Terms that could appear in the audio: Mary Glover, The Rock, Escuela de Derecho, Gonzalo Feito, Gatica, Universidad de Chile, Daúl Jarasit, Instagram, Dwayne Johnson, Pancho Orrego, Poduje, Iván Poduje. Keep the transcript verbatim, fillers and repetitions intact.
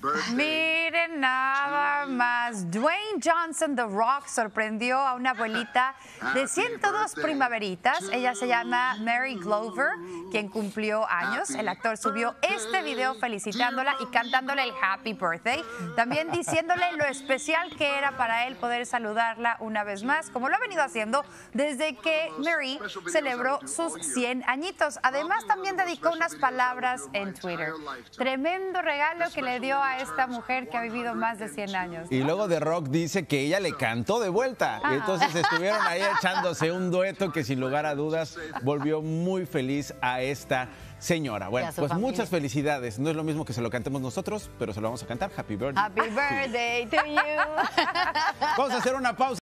birthday. Miren nada más. Dwayne Johnson, The Rock, sorprendió a una abuelita de ciento dos primaveritas. Ella se llama Mary Glover, quien cumplió años. El actor subió este video felicitándola y cantándole el Happy Birthday. También diciéndole lo especial que era para él poder saludarla una vez más, como lo ha venido haciendo desde que Mary celebró sus cien añitos. Además, también dedicó unas palabras en Twitter. Tremendo regalo que le dio a esta mujer que ha vivido más de cien años, ¿no? Y luego The Rock dice que ella le cantó de vuelta. Ah. Entonces estuvieron ahí echándose un dueto que sin lugar a dudas volvió muy feliz a esta señora. Bueno, pues familia. Muchas felicidades. No es lo mismo que se lo cantemos nosotros, pero se lo vamos a cantar. Happy birthday. Happy birthday to you. Vamos a hacer una pausa.